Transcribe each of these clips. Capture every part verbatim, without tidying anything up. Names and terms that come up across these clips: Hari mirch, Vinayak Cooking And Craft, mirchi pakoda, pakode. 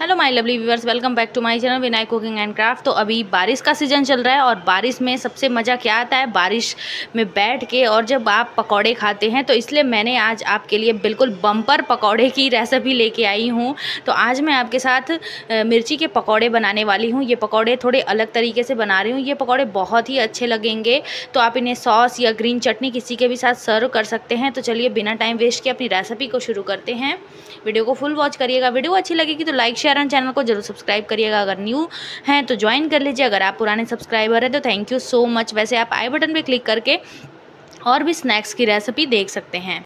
Hello my lovely viewers, welcome back to my channel Vinayak cooking and craft. तो अभी बारिश का सीज़न चल रहा है और बारिश में सबसे मज़ा क्या आता है, बारिश में बैठ के और जब आप पकौड़े खाते हैं। तो इसलिए मैंने आज आपके लिए बिल्कुल बम्पर पकौड़े की रेसिपी लेके आई हूँ। तो आज मैं आपके साथ मिर्ची के पकौड़े बनाने वाली हूँ। ये पकौड़े थोड़े अलग तरीके से बना रही हूँ। ये पकौड़े बहुत ही अच्छे लगेंगे, तो आप इन्हें सॉस या ग्रीन चटनी किसी के भी साथ सर्व कर सकते हैं। तो चलिए बिना टाइम वेस्ट किए अपनी रेसिपी को शुरू करते हैं। वीडियो को फुल वॉच करिएगा। वीडियो अच्छी लगेगी तो लाइक शेयर, चैनल को जरूर सब्सक्राइब करिएगा। अगर न्यू हैं तो ज्वाइन कर लीजिए। अगर आप पुराने सब्सक्राइबर हैं तो थैंक यू सो मच। वैसे आप आई बटन पे क्लिक करके और भी स्नैक्स की रेसिपी देख सकते हैं।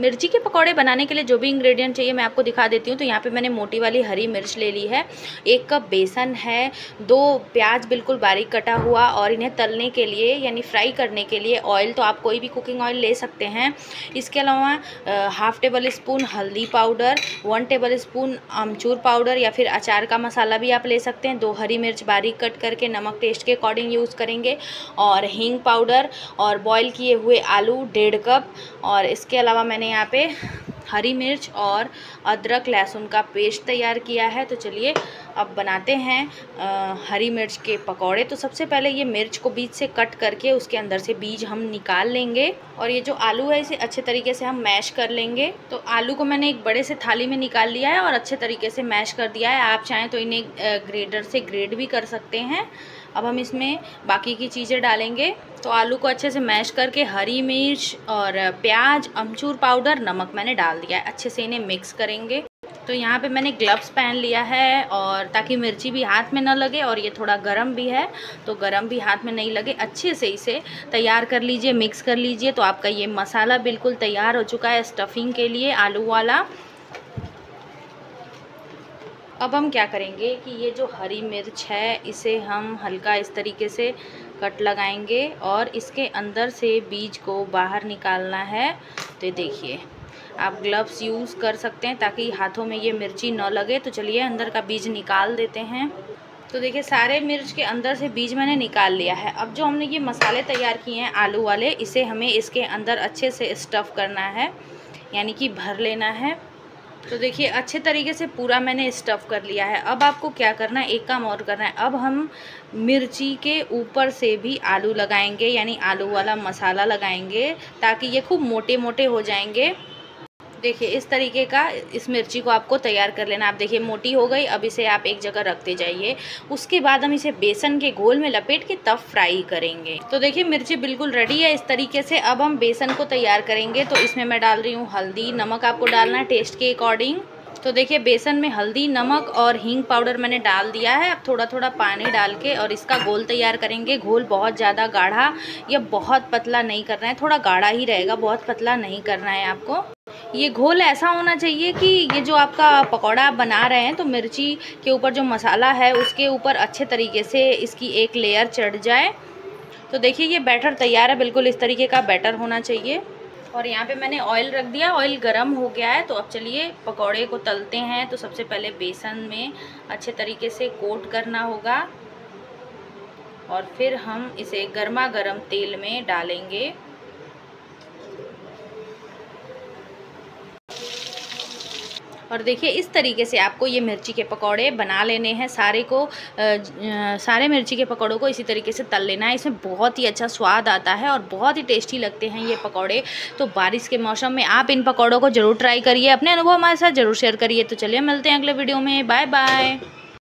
मिर्ची के पकौड़े बनाने के लिए जो भी इंग्रेडिएंट चाहिए मैं आपको दिखा देती हूँ। तो यहाँ पे मैंने मोटी वाली हरी मिर्च ले ली है, एक कप बेसन है, दो प्याज बिल्कुल बारीक कटा हुआ, और इन्हें तलने के लिए यानी फ्राई करने के लिए ऑयल, तो आप कोई भी कुकिंग ऑयल ले सकते हैं। इसके अलावा हाफ़ टेबल स्पून हल्दी पाउडर, वन टेबल स्पून अमचूर पाउडर या फिर अचार का मसाला भी आप ले सकते हैं। दो हरी मिर्च बारीक कट करके नमक टेस्ट के अकॉर्डिंग यूज़ करेंगे, और हींग पाउडर, और बॉयल किए हुए आलू डेढ़ कप, और इसके अलावा मैंने यहाँ पे हरी मिर्च और अदरक लहसुन का पेस्ट तैयार किया है। तो चलिए अब बनाते हैं आ, हरी मिर्च के पकौड़े। तो सबसे पहले ये मिर्च को बीच से कट करके उसके अंदर से बीज हम निकाल लेंगे, और ये जो आलू है इसे अच्छे तरीके से हम मैश कर लेंगे। तो आलू को मैंने एक बड़े से थाली में निकाल लिया है और अच्छे तरीके से मैश कर दिया है। आप चाहें तो इन्हें ग्रेटर से ग्रेट भी कर सकते हैं। अब हम इसमें बाकी की चीज़ें डालेंगे। तो आलू को अच्छे से मैश करके हरी मिर्च और प्याज, अमचूर पाउडर, नमक मैंने डाल दिया है। अच्छे से इन्हें मिक्स करेंगे। तो यहाँ पे मैंने ग्लव्स पहन लिया है, और ताकि मिर्ची भी हाथ में ना लगे, और ये थोड़ा गरम भी है तो गरम भी हाथ में नहीं लगे। अच्छे से इसे तैयार कर लीजिए, मिक्स कर लीजिए। तो आपका ये मसाला बिल्कुल तैयार हो चुका है स्टफिंग के लिए आलू वाला। अब हम क्या करेंगे कि ये जो हरी मिर्च है इसे हम हल्का इस तरीके से कट लगाएंगे, और इसके अंदर से बीज को बाहर निकालना है। तो देखिए आप ग्लव्स यूज़ कर सकते हैं ताकि हाथों में ये मिर्ची न लगे। तो चलिए अंदर का बीज निकाल देते हैं। तो देखिए सारे मिर्च के अंदर से बीज मैंने निकाल लिया है। अब जो हमने ये मसाले तैयार किए हैं आलू वाले, इसे हमें इसके अंदर अच्छे से स्टफ़ करना है, यानी कि भर लेना है। तो देखिए अच्छे तरीके से पूरा मैंने स्टफ़ कर लिया है। अब आपको क्या करना है, एक काम और करना है। अब हम मिर्ची के ऊपर से भी आलू लगाएंगे, यानी आलू वाला मसाला लगाएंगे, ताकि ये खूब मोटे मोटे हो जाएंगे। देखिए इस तरीके का इस मिर्ची को आपको तैयार कर लेना। आप देखिए मोटी हो गई। अब इसे आप एक जगह रखते जाइए। उसके बाद हम इसे बेसन के घोल में लपेट के तब फ्राई करेंगे। तो देखिए मिर्ची बिल्कुल रेडी है इस तरीके से। अब हम बेसन को तैयार करेंगे। तो इसमें मैं डाल रही हूँ हल्दी, नमक आपको डालना है टेस्ट के अकॉर्डिंग। तो देखिए बेसन में हल्दी, नमक और हींग पाउडर मैंने डाल दिया है। अब थोड़ा थोड़ा पानी डाल के और इसका घोल तैयार करेंगे। घोल बहुत ज़्यादा गाढ़ा या बहुत पतला नहीं करना है, थोड़ा गाढ़ा ही रहेगा, बहुत पतला नहीं करना है आपको। ये घोल ऐसा होना चाहिए कि ये जो आपका पकौड़ा आप बना रहे हैं तो मिर्ची के ऊपर जो मसाला है उसके ऊपर अच्छे तरीके से इसकी एक लेयर चढ़ जाए। तो देखिए ये बैटर तैयार है, बिल्कुल इस तरीके का बैटर होना चाहिए। और यहाँ पे मैंने ऑयल रख दिया, ऑयल गरम हो गया है। तो अब चलिए पकौड़े को तलते हैं। तो सबसे पहले बेसन में अच्छे तरीके से कोट करना होगा, और फिर हम इसे गर्मा गर्म तेल में डालेंगे। और देखिए इस तरीके से आपको ये मिर्ची के पकौड़े बना लेने हैं। सारे को आ, सारे मिर्ची के पकौड़ों को इसी तरीके से तल लेना है। इसमें बहुत ही अच्छा स्वाद आता है और बहुत ही टेस्टी लगते हैं ये पकौड़े। तो बारिश के मौसम में आप इन पकौड़ों को ज़रूर ट्राई करिए, अपने अनुभव हमारे साथ ज़रूर शेयर करिए। तो चलिए मिलते हैं अगले वीडियो में। Bye bye.